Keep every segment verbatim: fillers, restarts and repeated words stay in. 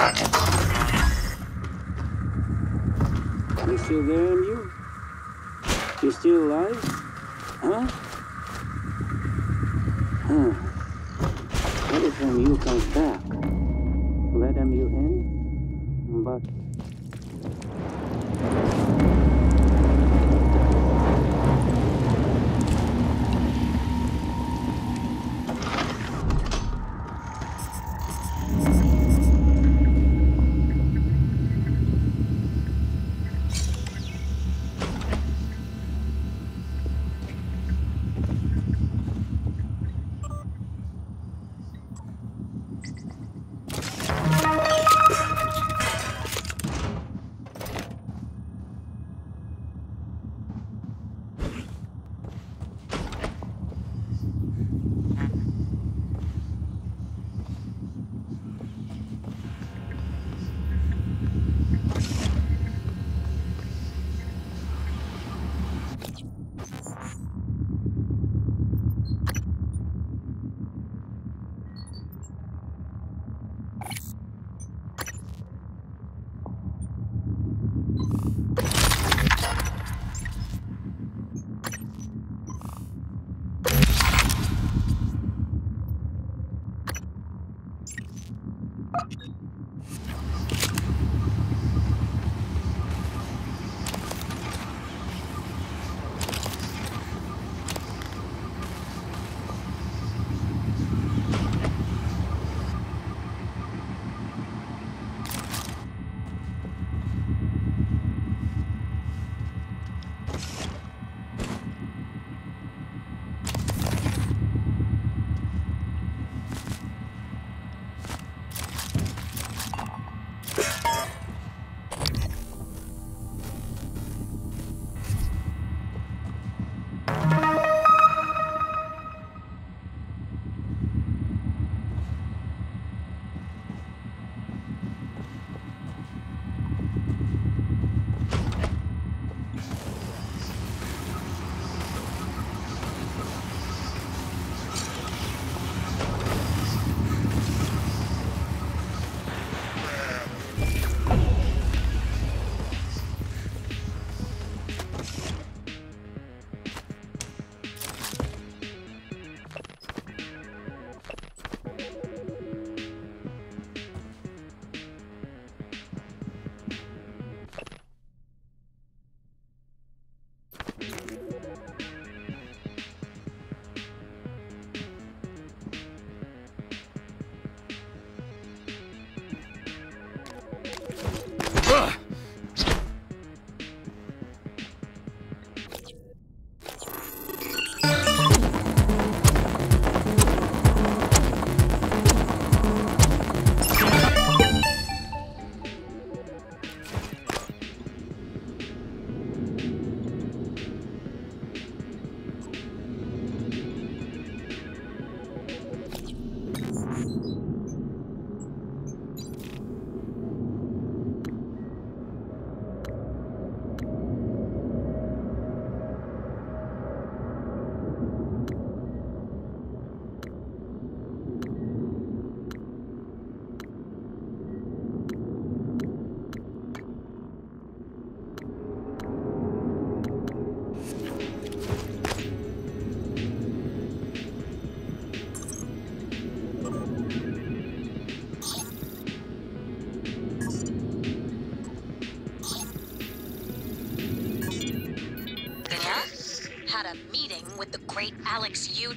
You still there, aren't you? You still alive? Huh? Huh. What if M U comes back? Let M U in? But...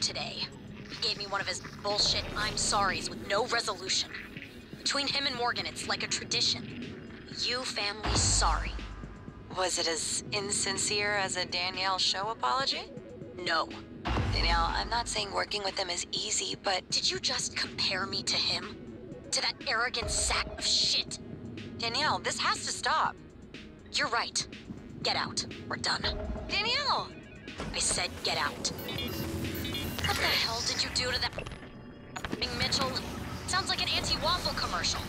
today. He gave me one of his bullshit I'm sorry's with no resolution. Between him and Morgan, it's like a tradition. You family sorry. Was it as insincere as a Danielle show apology? No. Danielle, I'm not saying working with them is easy, but... Did you just compare me to him? To that arrogant sack of shit? Danielle, this has to stop. You're right. Get out. We're done. Danielle! I said get out. What the hell did you do to that Mitchell? Sounds like an anti-waffle commercial.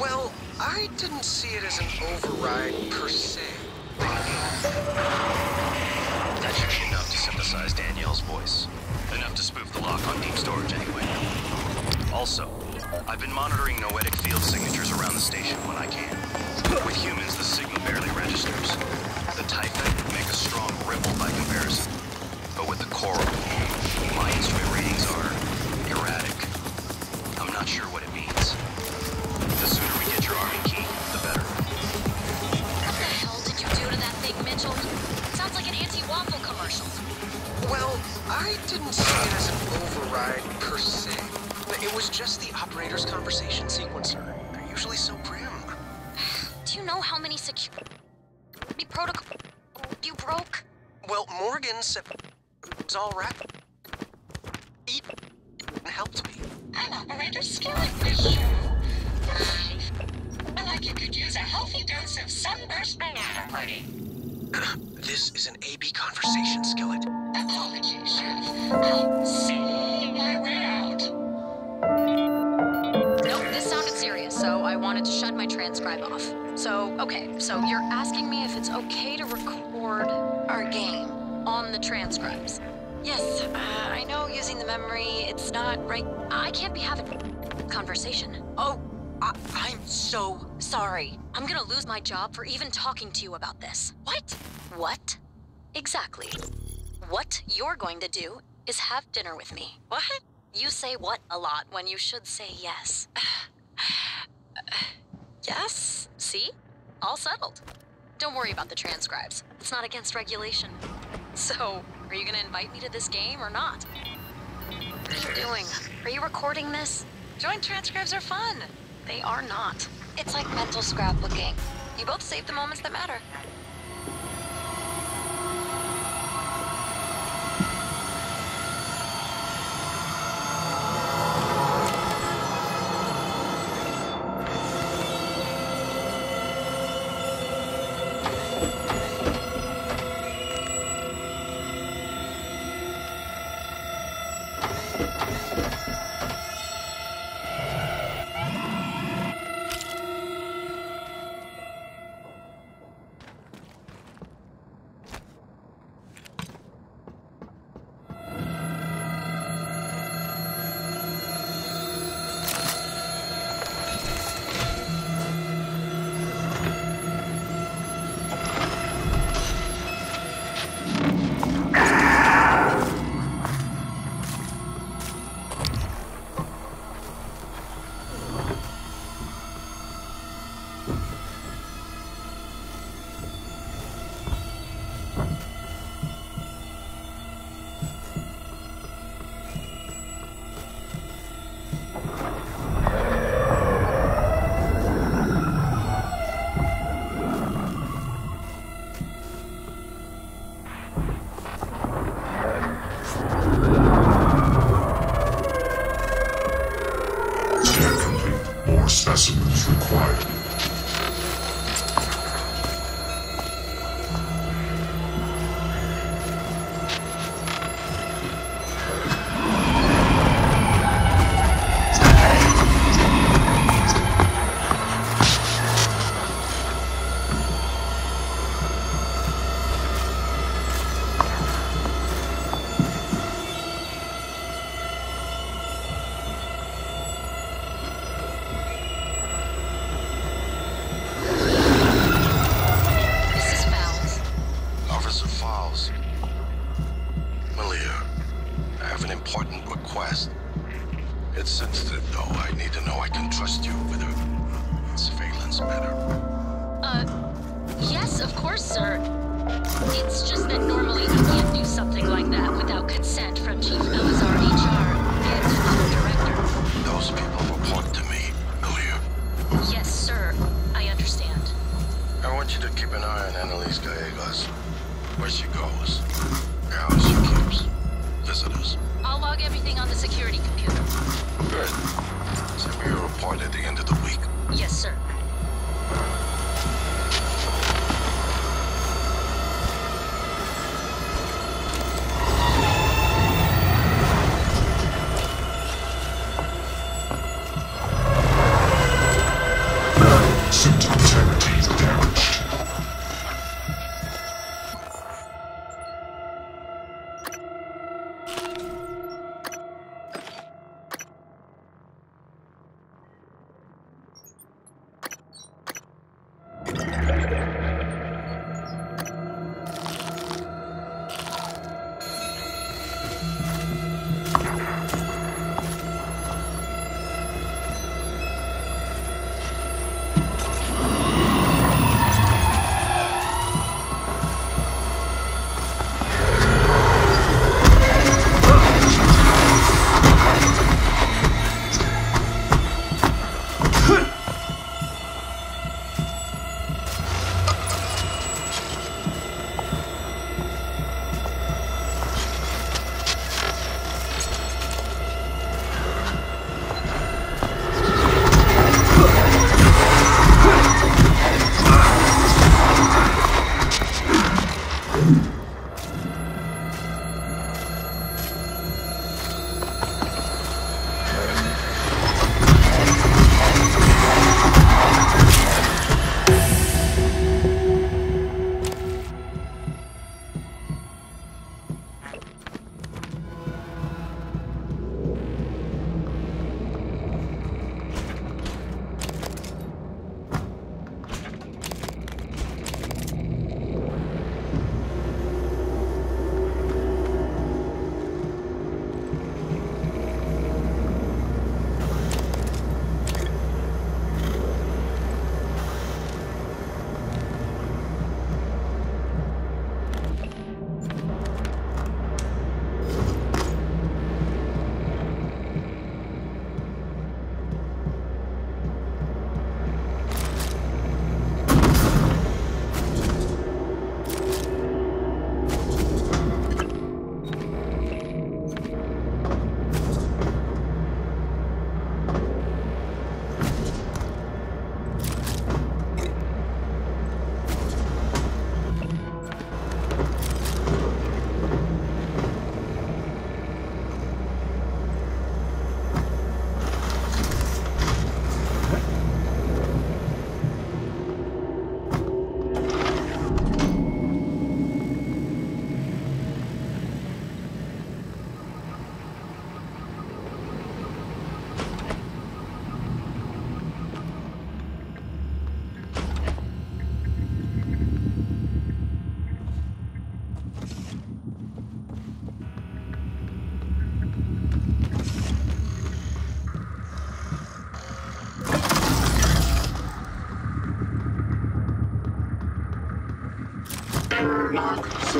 Well, I didn't see it as an override per se. That's usually enough to synthesize Danielle's voice. Enough to spoof the lock on deep storage anyway. Also, I've been monitoring noetic field signatures around the station when I can. With humans, the signal barely registers. The Typhon make a strong ripple by comparison. But with the coral, my instrument readings are erratic. I'm not sure what it means. The sooner we get your army key, the better. What the hell did you do to that thing, Mitchell? Sounds like an anti-waffle commercial. Well, I didn't see it as an override per se. It was just the operator's conversation sequencer. They're usually so prim. Do you know how many security protocol you broke? Well, Morgan said it's all right. It helped me. An operator's skillet for sure. I like you could use a healthy dose of sunburst banana party. This is an A B conversation skillet. Apologies, Sheriff. I'll see my way out. Nope, this sounded serious, so I wanted to shut my transcribe off. So, okay, so you're asking me if it's okay to record our game on the transcribes. Yes, uh, I know using the memory, it's not right. I can't be having a conversation. Oh, I I'm so sorry. I'm gonna lose my job for even talking to you about this. What? What? Exactly. What you're going to do is have dinner with me. What? You say what a lot when you should say yes. Uh, uh, yes? See? All settled. Don't worry about the transcribes. It's not against regulation. So, are you gonna invite me to this game or not? What are you doing? Are you recording this? Joint transcribes are fun. They are not. It's like mental scrapbooking. You both save the moments that matter.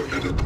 submitted. Oh.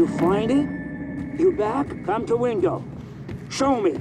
you find it? You back? Come to window. Show me.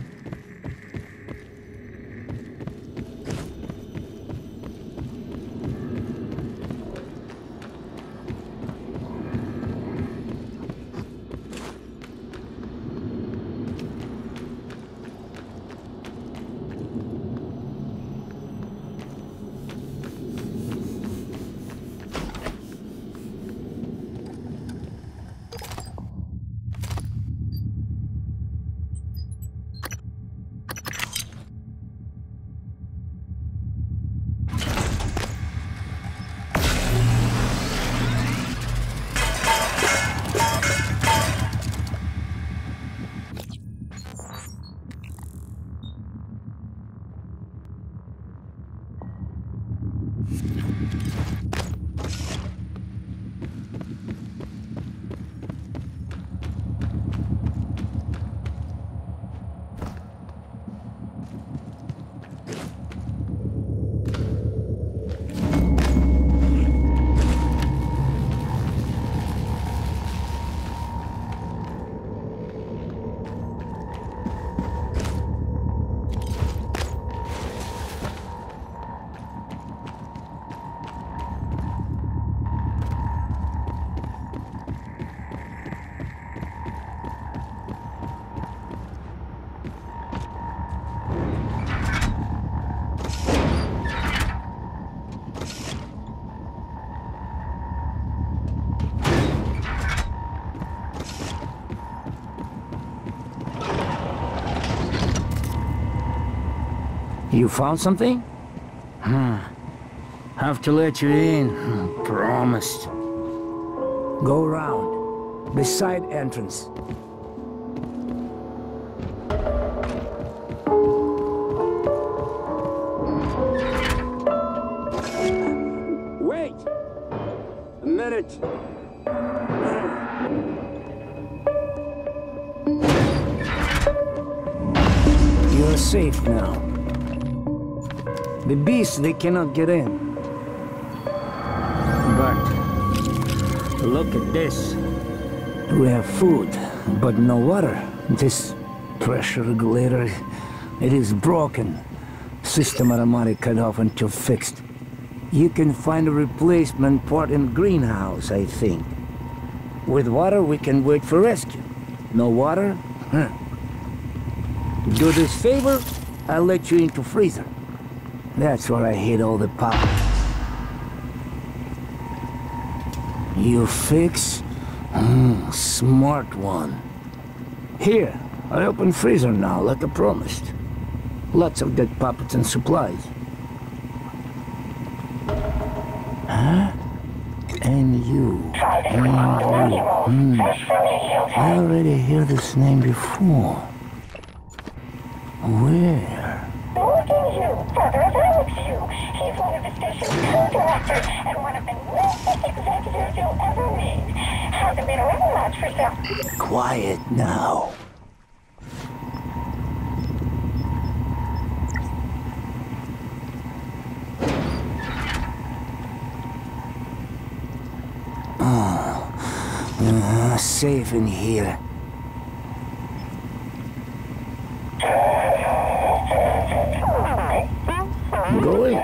You found something? Hmm. Have to let you in. Promised. Go round. Beside entrance. Wait! A minute. You're safe now. The beasts, they cannot get in. But look at this. We have food, but no water. This pressure regulator, it is broken. System automatic cut off until fixed. You can find a replacement part in greenhouse, I think. With water, we can wait for rescue. No water? Huh. Do this favor, I'll let you into freezer. That's where I hid all the power. You fix? Mm, smart one. Here, I open freezer now, like I promised. Lots of dead puppets and supplies. Huh? And you. And you. Mm. I already heard this name before. Where? And one of the worst executives you'll ever meet. Hasn't been around much for some. Quiet now. Oh. Uh, safe in here. Go in.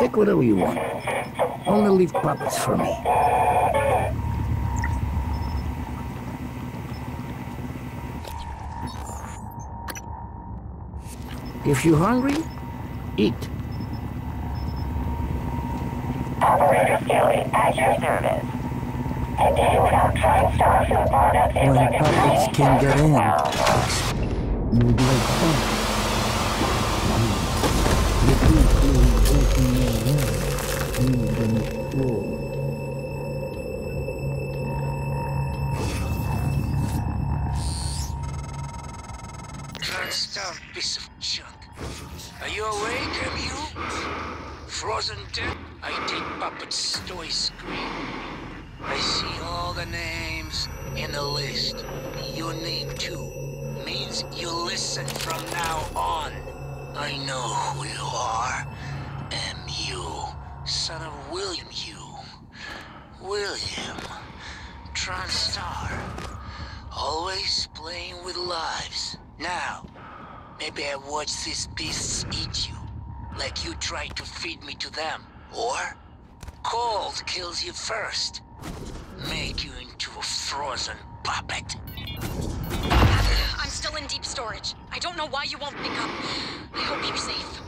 Take whatever you want. Only leave puppets for me. If you're hungry, eat. Operator Gilly, at your service. Today, without trying stars to board up in the puppets can get in. Like Transtarved piece of junk. Are you awake, M U? Frozen dead? I take puppets to a screen. I see all the names in the list. Your name, too, means you listen from now on. I know who you are. M U, son of William Yu. William, Transtar, Always playing with lives. Now, maybe I watch these beasts eat you, like you tried to feed me to them. Or, cold kills you first. Make you into a frozen puppet. I'm still in deep storage. I don't know why you won't pick up. I hope you're safe.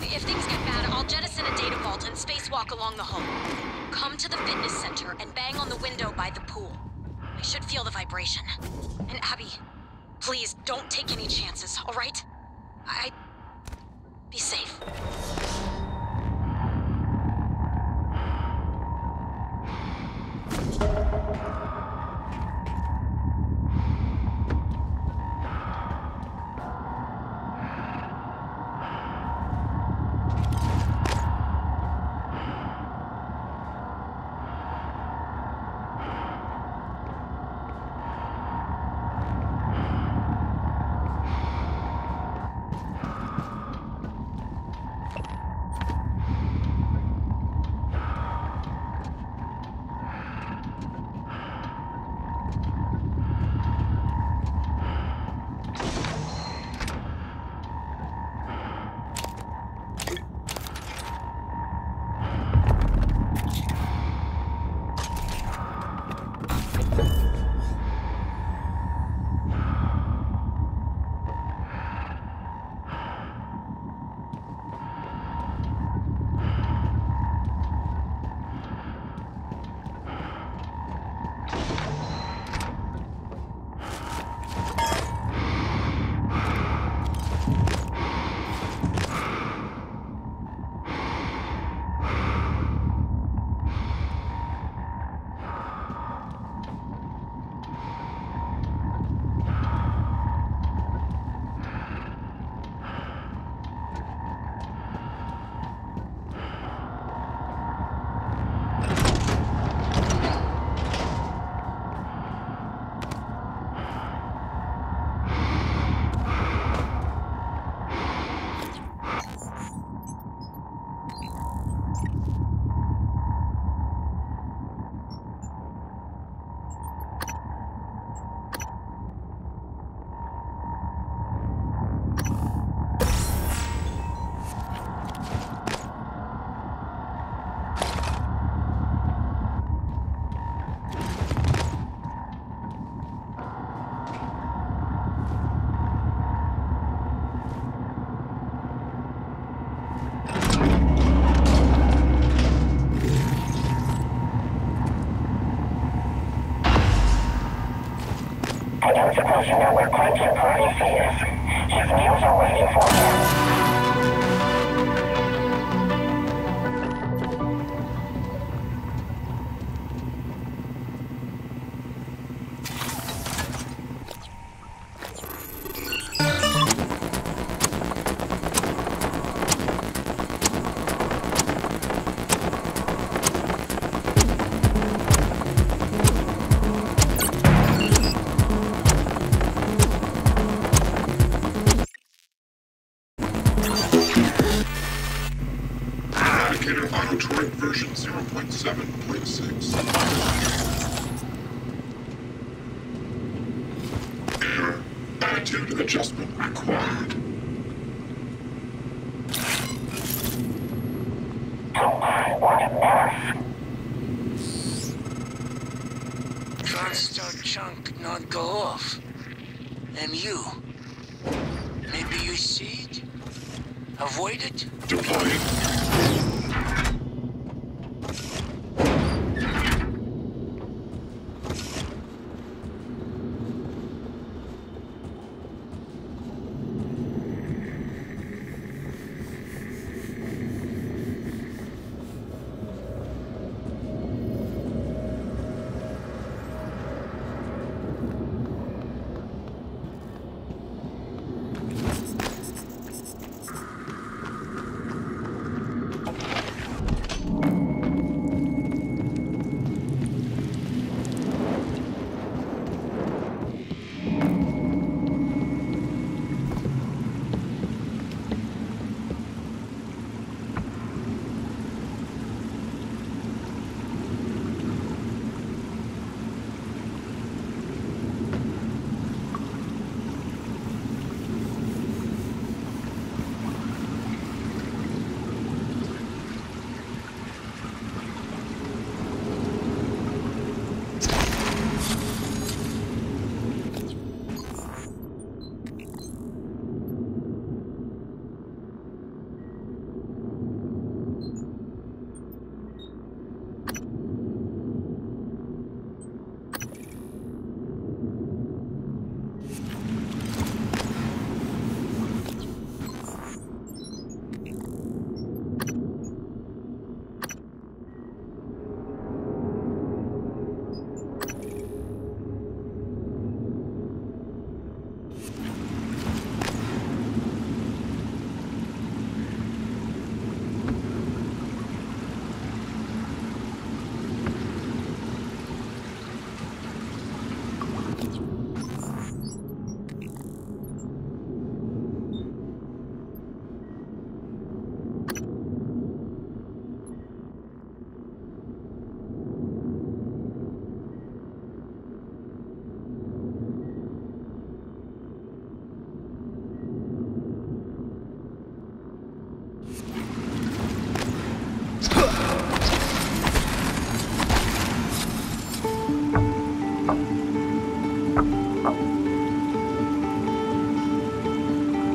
If things get bad, I'll jettison a data vault and spacewalk along the hull. Come to the fitness center and bang on the window by the pool. I should feel the vibration. And Abby, please don't take any chances, all right? I... be safe.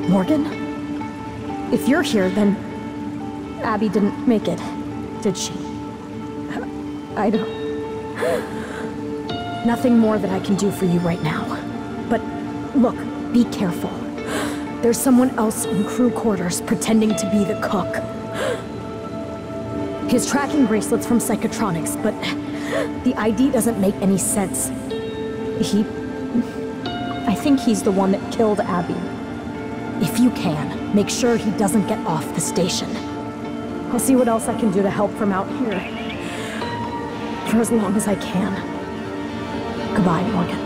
Morgan? If you're here, then Abby didn't make it, did she? I don't... Nothing more that I can do for you right now. But look, be careful. There's someone else in crew quarters pretending to be the cook. His tracking bracelet's from Psychotronics, but the I D doesn't make any sense. He... I think he's the one that killed Abby. If you can, make sure he doesn't get off the station. I'll see what else I can do to help from out here. For as long as I can. Goodbye, Morgan.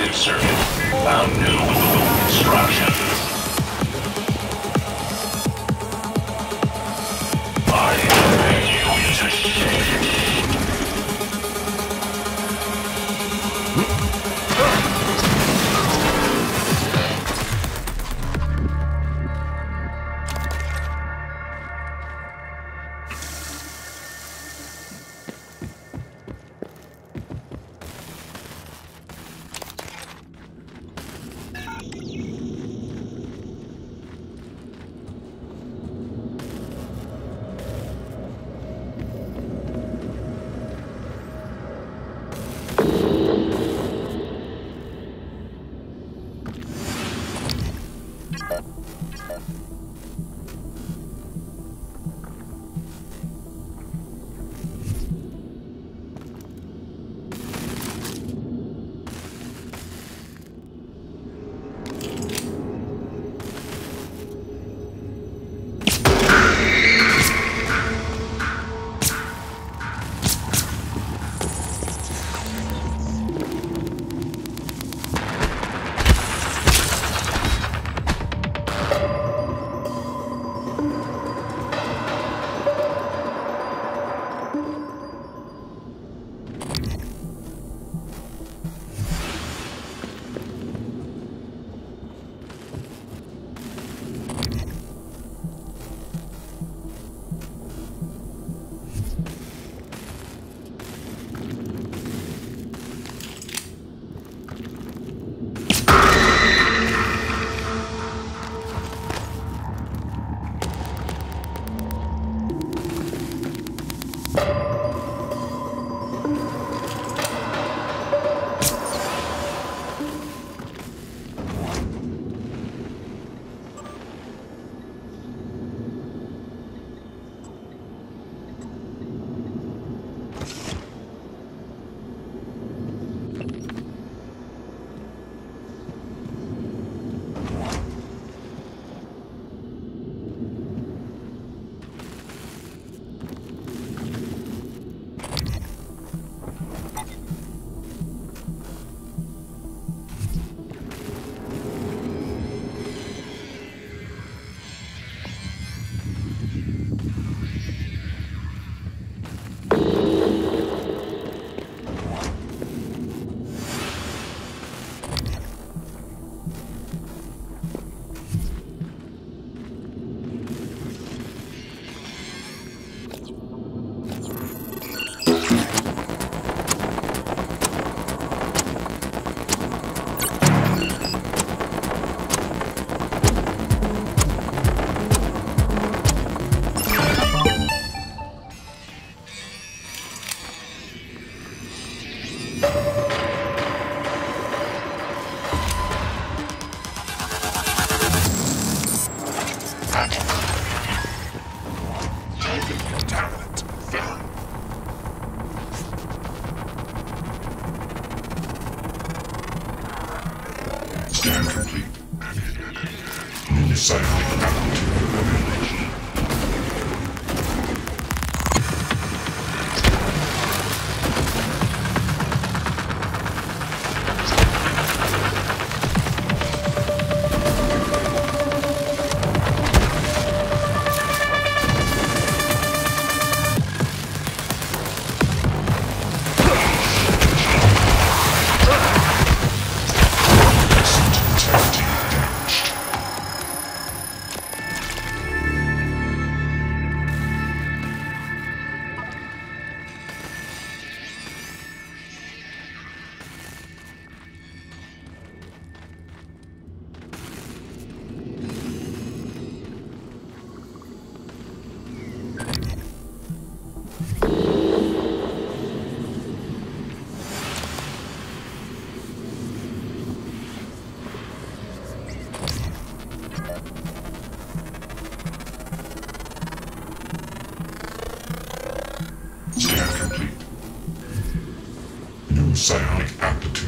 Instructions. I am you to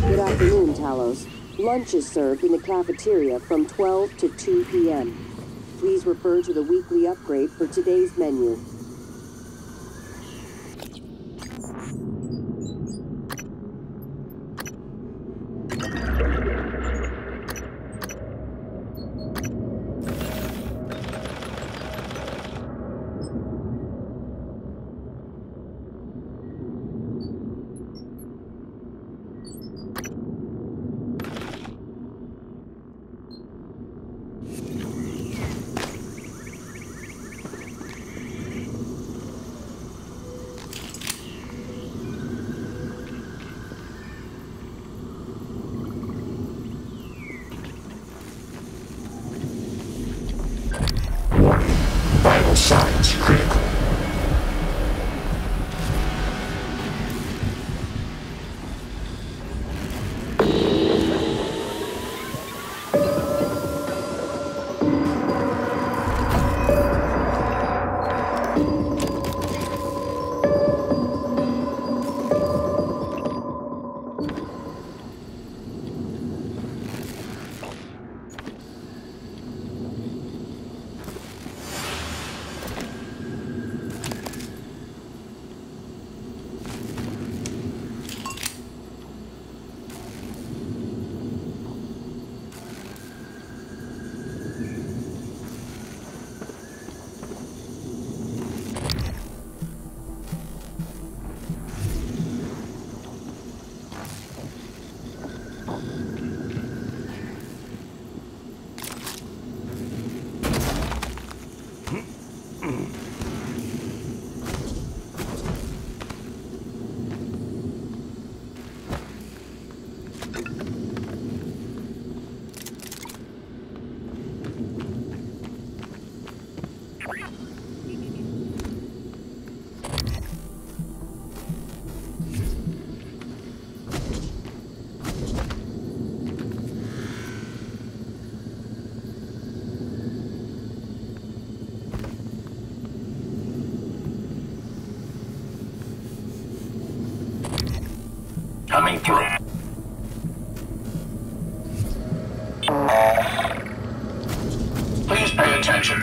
Good afternoon, Talos. Lunch is served in the cafeteria from twelve to two p m Please refer to the weekly upgrade for today's menu. Coming through. Please pay attention.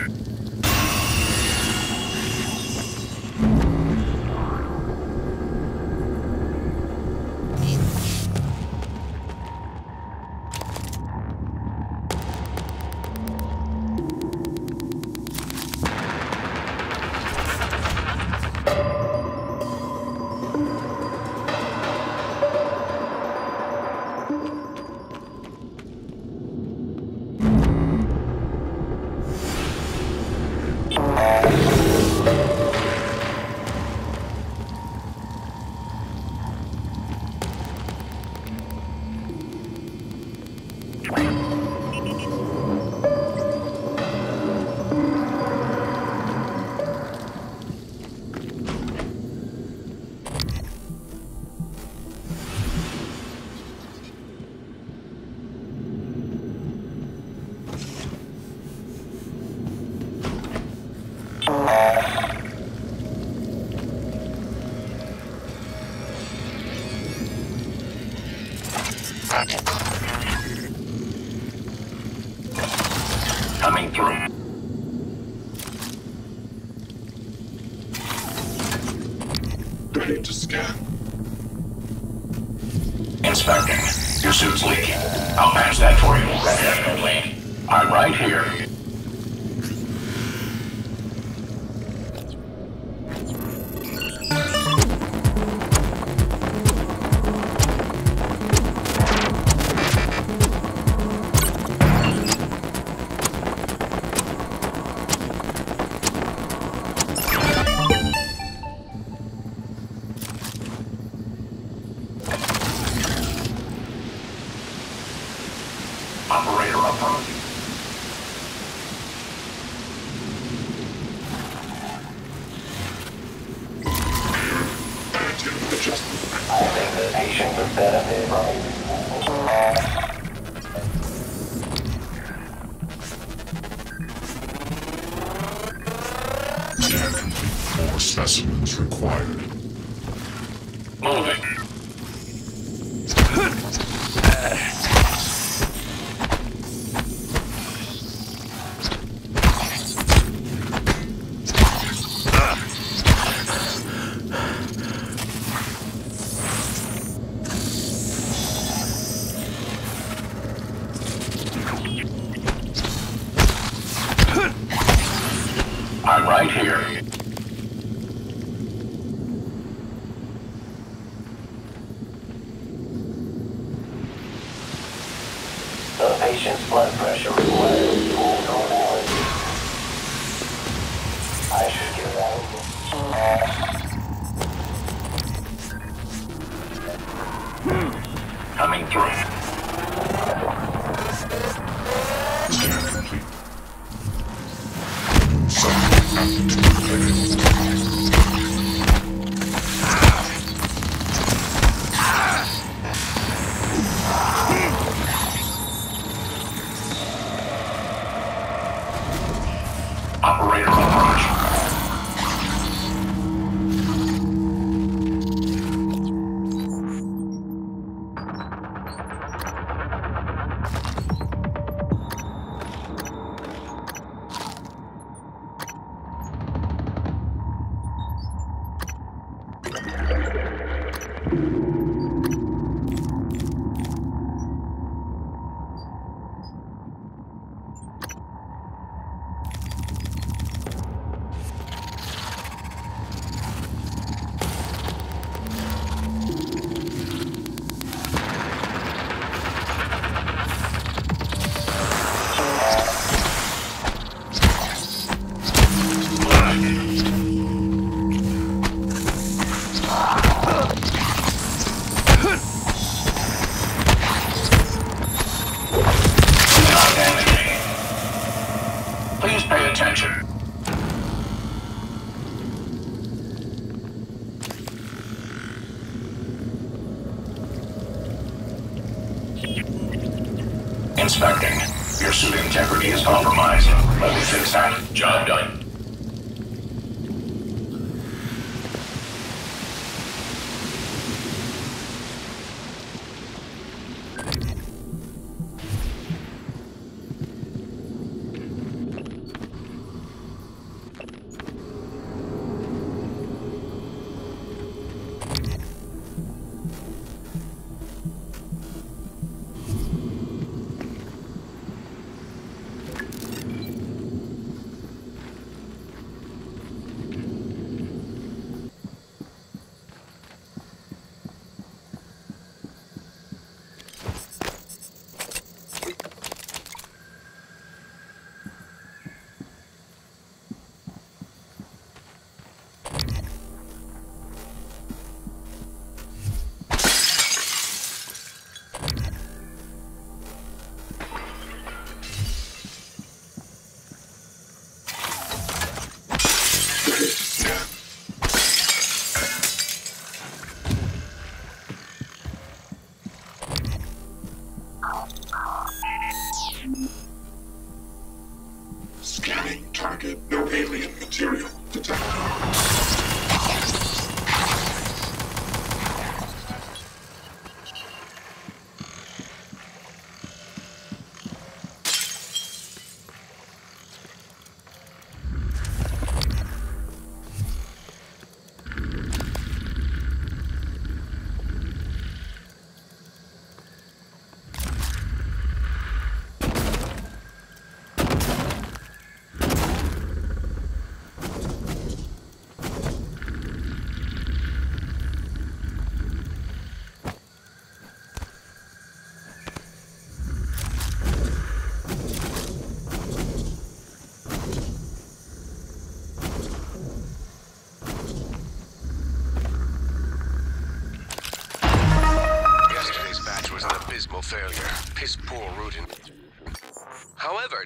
Coming through. Ready to scan. Inspecting. Your suit's leaking. I'll patch that for you. Definitely. I'm right here. Operator upload. I think the patient would benefit from your removal. Scan complete. More specimens required. Moving. I'm right here. The patient's blood pressure requires full normality. I should give that hmm. Coming through. Operator approach.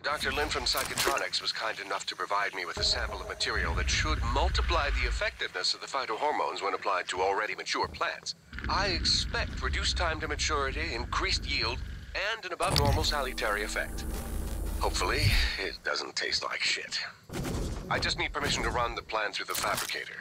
Doctor Lin from Psychotronics was kind enough to provide me with a sample of material that should multiply the effectiveness of the phytohormones when applied to already mature plants. I expect reduced time to maturity, increased yield, and an above-normal salutary effect. Hopefully, it doesn't taste like shit. I just need permission to run the plan through the fabricator.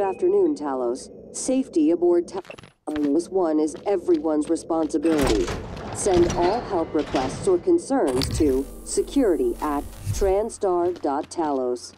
Good afternoon, Talos. Safety aboard Talos one is everyone's responsibility. Send all help requests or concerns to security at transtar dot talos.